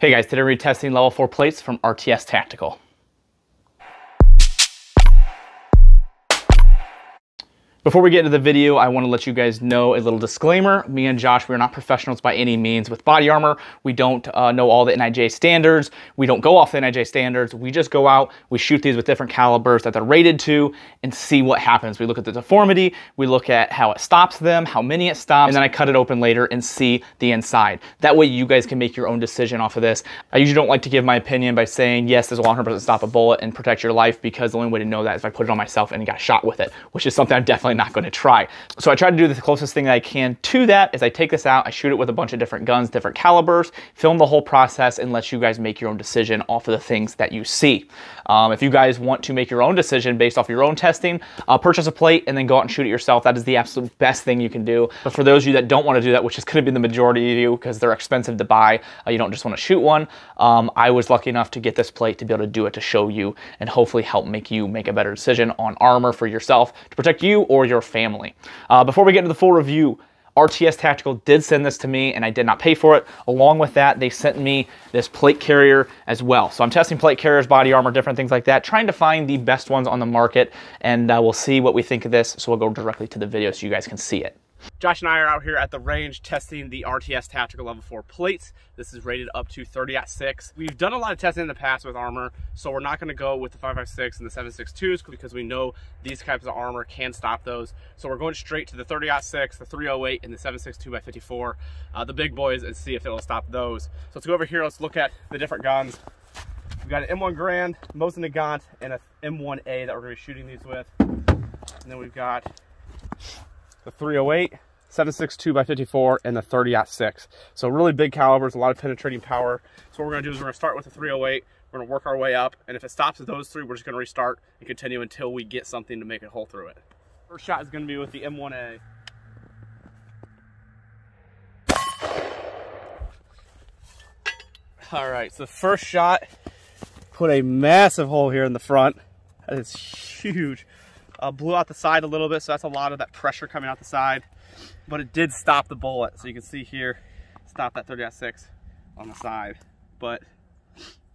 Hey guys, today we're testing level 4 plates from RTS Tactical. Before we get into the video, I want to let you guys know a little disclaimer. Me and Josh, we're not professionals by any means with body armor. We don't know all the NIJ standards. We don't go off the NIJ standards. We just go out, we shoot these with different calibers that they're rated to and see what happens. We look at the deformity, we look at how it stops them, how many it stops, and then I cut it open later and see the inside. That way you guys can make your own decision off of this. I usually don't like to give my opinion by saying, yes, this will 100% stop a bullet and protect your life, because the only way to know that is if I put it on myself and got shot with it, which is something I'm definitely not going to try. So I try to do the closest thing that I can to that is I take this out, I shoot it with a bunch of different guns, different calibers, film the whole process and let you guys make your own decision off of the things that you see. If you guys want to make your own decision based off your own testing, purchase a plate and then go out and shoot it yourself. That is the absolute best thing you can do. But for those of you that don't want to do that, which is going to be the majority of you because they're expensive to buy, you don't just want to shoot one. I was lucky enough to get this plate to be able to do it, to show you and hopefully help make you make a better decision on armor for yourself to protect you or your family. Before we get into the full review, RTS Tactical did send this to me and I did not pay for it. Along with that, they sent me this plate carrier as well. So I'm testing plate carriers, body armor, different things like that, trying to find the best ones on the market, and we'll see what we think of this. So we'll go directly to the video so you guys can see it. Josh and I are out here at the range testing the RTS Tactical Level 4 plates. This is rated up to 30.6. We've done a lot of testing in the past with armor, so we're not going to go with the 5.56 and the 7.62s because we know these types of armor can stop those. So we're going straight to the 30.6, the 308, and the 7.62x54, the big boys, and see if it'll stop those. So let's go over here, let's look at the different guns. We've got an M1 Grand, Mosin-Nagant, and an M1A that we're going to be shooting these with. And then we've got the 308, 7.62x54, and the 30.6. So really big calibers, a lot of penetrating power. So what we're gonna do is we're gonna start with the 308, we're gonna work our way up, and if it stops at those three, we're just gonna restart and continue until we get something to make a hole through it. First shot is gonna be with the M1A. All right, so the first shot put a massive hole here in the front. That is huge. Blew out the side a little bit, so that's a lot of that pressure coming out the side, but it did stop the bullet. So you can see here, stop that 30.6 on the side, but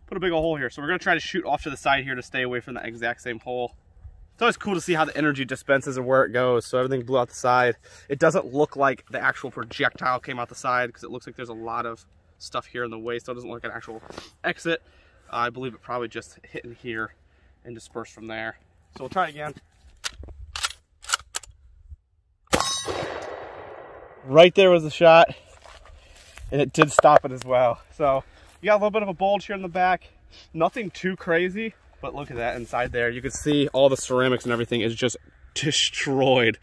put a big old hole here. So we're gonna try to shoot off to the side here to stay away from that exact same hole. It's always cool to see how the energy dispenses and where it goes. So everything blew out the side. It doesn't look like the actual projectile came out the side because it looks like there's a lot of stuff here in the way, so it doesn't look like an actual exit. I believe it probably just hit in here and dispersed from there. So we'll try it again. Right there was the shot, and it did stop it as well. So you got a little bit of a bulge here in the back, nothing too crazy, but look at that inside there. You can see all the ceramics and everything is just destroyed.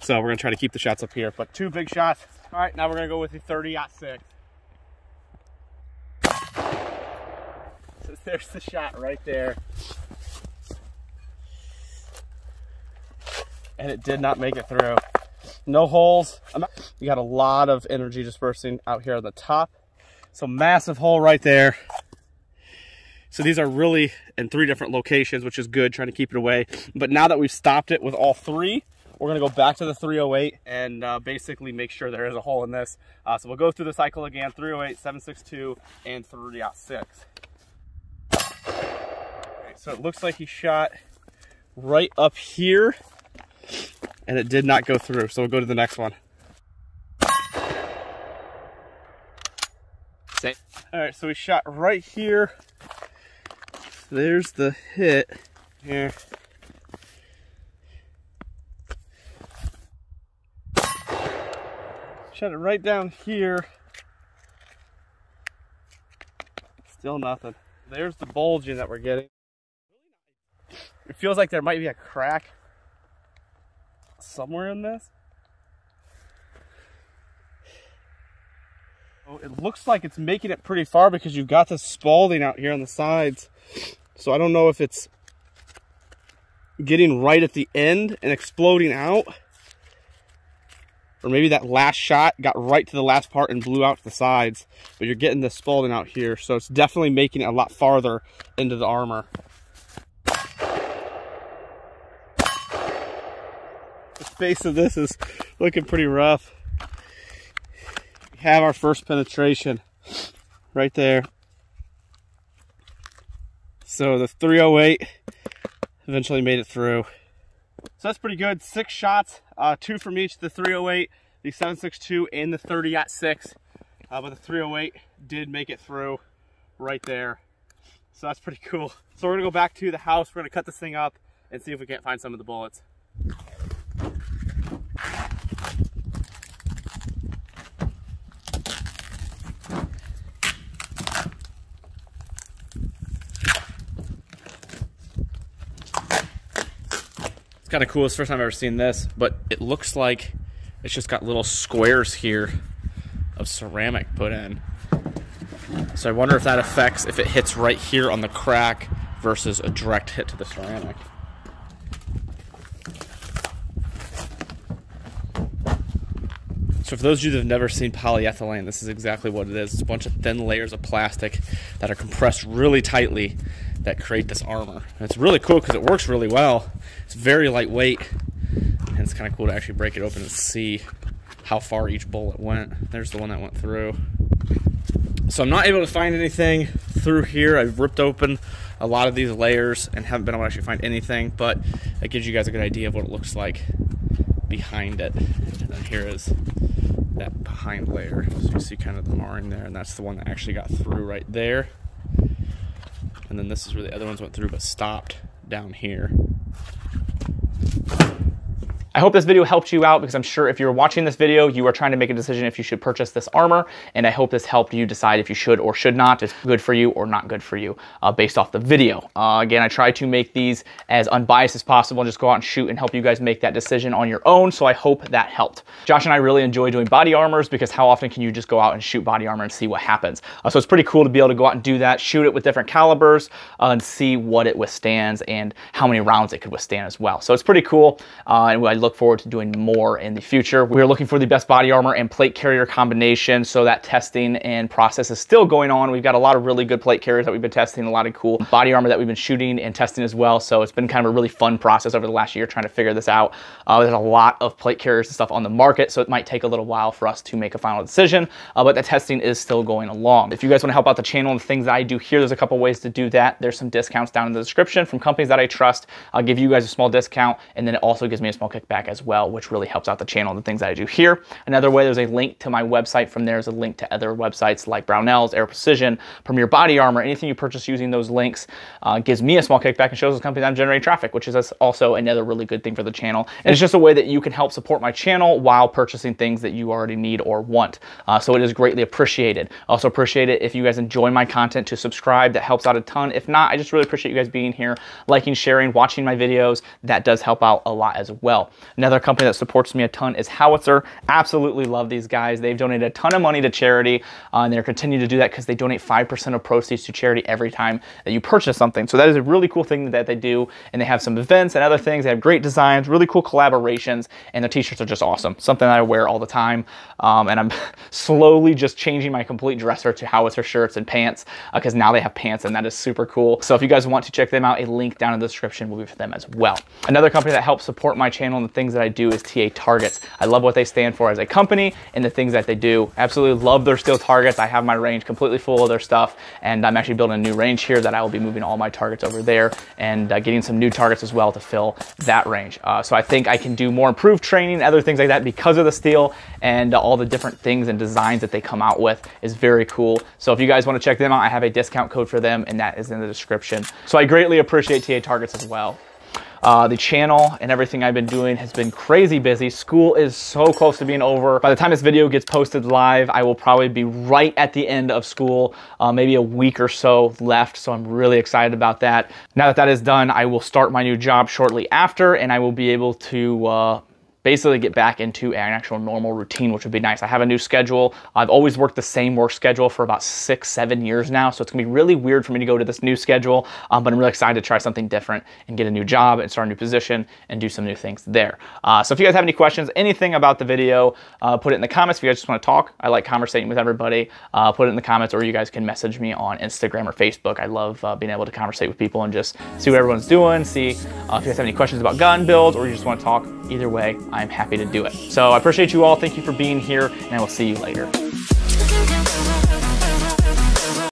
So we're gonna try to keep the shots up here, but two big shots. All right, now we're gonna go with the 30.6. So there's the shot right there. And it did not make it through. No holes. You got a lot of energy dispersing out here at the top. So massive hole right there. So these are really in three different locations, which is good, trying to keep it away. But now that we've stopped it with all three, we're gonna go back to the 308 and basically make sure there is a hole in this. So we'll go through the cycle again, 308, 7.62, and 3.6. Okay, so it looks like he shot right up here, and it did not go through, so we'll go to the next one. Same. All right, so we shot right here. There's the hit here. Shot it right down here. Still nothing. There's the bulging that we're getting. It feels like there might be a crack somewhere in this. Oh, it looks like it's making it pretty far because you've got this spalding out here on the sides. So I don't know if it's getting right at the end and exploding out, or maybe that last shot got right to the last part and blew out to the sides, but you're getting this spalding out here. So it's definitely making it a lot farther into the armor. Face of this is looking pretty rough. We have our first penetration right there So the 308 eventually made it through. So that's pretty good. 6 shots, 2 from each, the 308, the 7.62, and the 30-06. But the 308 did make it through right there. So that's pretty cool. So we're gonna go back to the house, we're gonna cut this thing up and see if we can't find some of the bullets. It's kind of cool, it's the first time I've ever seen this, but it looks like it's just got little squares here of ceramic put in. So I wonder if that affects if it hits right here on the crack versus a direct hit to the ceramic. So for those of you that have never seen polyethylene, this is exactly what it is. It's a bunch of thin layers of plastic that are compressed really tightly that create this armor. And it's really cool because it works really well. It's very lightweight, and it's kind of cool to actually break it open and see how far each bullet went. There's the one that went through. So I'm not able to find anything through here. I've ripped open a lot of these layers and haven't been able to actually find anything, but that gives you guys a good idea of what it looks like behind it. And then here is that behind layer. So you see kind of the marring there, and that's the one that actually got through right there. And then this is where the other ones went through but stopped down here. I hope this video helped you out, because I'm sure if you're watching this video, you are trying to make a decision if you should purchase this armor, and I hope this helped you decide if you should or should not, if it's good for you or not good for you based off the video. Again, I try to make these as unbiased as possible, just go out and shoot and help you guys make that decision on your own, so I hope that helped. Josh and I really enjoy doing body armors, because how often can you just go out and shoot body armor and see what happens? So it's pretty cool to be able to go out and do that, shoot it with different calibers and see what it withstands and how many rounds it could withstand as well. So it's pretty cool, and I look forward to doing more in the future. We're looking for the best body armor and plate carrier combination, so that testing and process is still going on. We've got a lot of really good plate carriers that we've been testing, a lot of cool body armor that we've been shooting and testing as well, so it's been kind of a really fun process over the last year trying to figure this out. There's a lot of plate carriers and stuff on the market, so it might take a little while for us to make a final decision, but the testing is still going along. If you guys want to help out the channel and the things that I do here, there's a couple ways to do that. There's some discounts down in the description from companies that I trust. I'll give you guys a small discount, and then it also gives me a small kickback as well, which really helps out the channel and the things that I do here. Another way, there's a link to my website. From there's a link to other websites like Brownells, Air Precision, Premier Body Armor. Anything you purchase using those links gives me a small kickback and shows those companies I'm generating traffic, which is also another really good thing for the channel. And it's just a way that you can help support my channel while purchasing things that you already need or want. So it is greatly appreciated. I also appreciate it if you guys enjoy my content to subscribe. That helps out a ton. If not, I just really appreciate you guys being here, liking, sharing, watching my videos. That does help out a lot as well. Another company that supports me a ton is Howitzer. Absolutely love these guys. They've donated a ton of money to charity, and they're continuing to do that because they donate 5% of proceeds to charity every time that you purchase something. So that is a really cool thing that they do, and they have some events and other things. They have great designs, really cool collaborations, and their t-shirts are just awesome. Something that I wear all the time, and I'm slowly just changing my complete dresser to Howitzer shirts and pants, because now they have pants, and that is super cool. So if you guys want to check them out, a link down in the description will be for them as well. Another company that helps support my channel and the things that I do is TA Targets. I love what they stand for as a company and the things that they do. Absolutely love their steel targets. I have my range completely full of their stuff, and I'm actually building a new range here that I will be moving all my targets over there and getting some new targets as well to fill that range. So I think I can do more improved training, other things like that, because of the steel and all the different things and designs that they come out with is very cool. So if you guys want to check them out, I have a discount code for them, and that is in the description. So I greatly appreciate TA Targets as well. The channel and everything I've been doing has been crazy busy. School is so close to being over. By the time this video gets posted live, I will probably be right at the end of school, maybe a week or so left. So I'm really excited about that. Now that that is done, I will start my new job shortly after, and I will be able to basically get back into an actual normal routine, which would be nice. I have a new schedule. I've always worked the same work schedule for about 6-7 years now, so it's gonna be really weird for me to go to this new schedule, but I'm really excited to try something different and get a new job and start a new position and do some new things there. So if you guys have any questions, anything about the video, put it in the comments. If you guys just wanna talk, I like conversating with everybody, put it in the comments, or you guys can message me on Instagram or Facebook. I love being able to conversate with people and just see what everyone's doing, see if you guys have any questions about gun builds, or you just wanna talk. Either way, I'm happy to do it. So I appreciate you all. Thank you for being here, and I will see you later.